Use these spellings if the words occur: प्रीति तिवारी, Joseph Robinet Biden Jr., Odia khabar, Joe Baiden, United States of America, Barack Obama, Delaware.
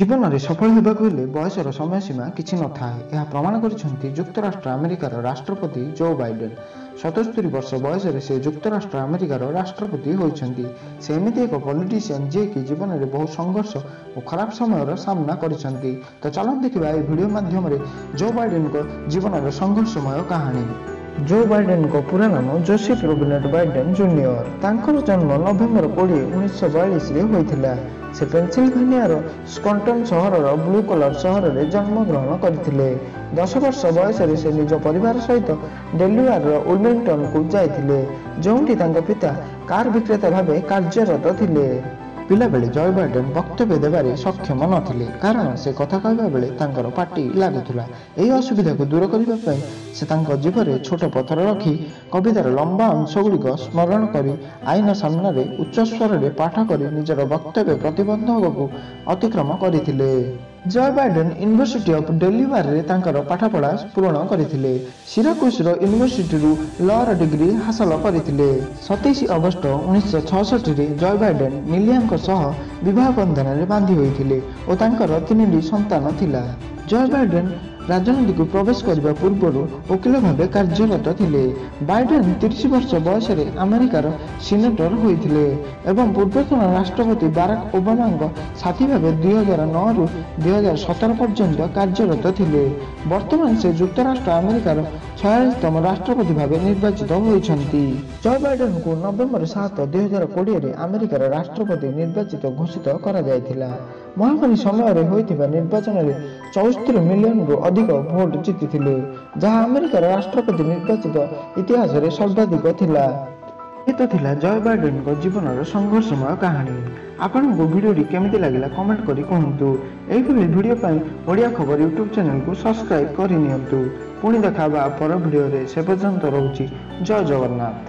जीवन में सफल होगा बयसर समय सीमा किसी न थाए यह प्रमाण कर युक्तराष्ट्र अमेरिकार राष्ट्रपति जो बाइडेन 77 वर्ष बयसर से युक्तराष्ट्र अमेरिकार राष्ट्रपति होती से एक पॉलिटिशियन जी की जीवन में बहुत संघर्ष और खराब समय सामना कर तो चलो देखा यह वीडियो माध्यम जो बाइडेन को जीवन में संघर्षमय कहानी। जो बाइडेन को पूरा नाम जोसेफ रोबिनेट बाइडेन जूनियर। तांकर जन्म नवेम्बर 20, 1942 होता। से पेनसिलभानियार स्कंटन सहर ब्लू कलर सहर में जन्मग्रहण करते। 10 वर्ष बयस से निज परिवार सहित डेलवेयर वेलिंगटन को जाते, जोटी पिता कार विक्रेता भाव कार्यरत थे। पिलाबेले जय बाइडेन वक्तव्य देवे सक्षम नथिले, कारण से कथा कहबा बेले तांकर पार्टी लागुला। यही असुविधा को दूर करने से जीभे छोट पथर रखी कवितार लंबा अंशगुड़िक स्मरण कर आईना सामने उच्चस्वर में पाठ कर निजर वक्तव्य प्रतिबंधक को अतिक्रम करते। जय बाइडेन यूनिवर्सिटी ऑफ डेलावेयर रे तांकर पाठपढ़ा पूर्ण करथिले। सिराकुस रो यूनिवर्सिटी रु लॉ रो डिग्री हासिल करथिले। 27 अगस्त 1966 रे जय बाइडेन मिलियांक सह विवाह बंधन रे बांधी होइथिले और तांकर 3 संतान थिला। जय बाइडेन राजनीति को प्रवेश करने पूर्व वकिल भाव कार्यरत थे। बाइडेन 30 वर्ष बयस अमेरिकार सीनेटर होते और पूर्वतन राष्ट्रपति बाराक ओबामा साथी भाव 2009 रु 2017 पर्यंत कार्यरत थे। बर्तमान से युक्तराष्ट्र अमेरिकार 46तम राष्ट्रपति भाव निर्वाचित होती। जो बाइडेन को नवेम्बर 7, 2020 अमेरिकार राष्ट्रपति निर्वाचित घोषित कर महामारी समय निर्वाचन में 74 मिलियन रु अधिक भोट जीति, जहां अमेरिकार राष्ट्रपति निर्वाचित इतिहास में सर्वाधिक थिला। जय बाइडेन को जीवन संघर्षमय कहानी। आपण को वीडियो केमती लगे कमेंट करी कहतु। एहिभली वीडियो पाई ओडिया खबर यूट्यूब चैनल को सब्सक्राइब करनी। पुणी देखा पर वीडियो से पर्यंत रोची। जय जगन्नाथ।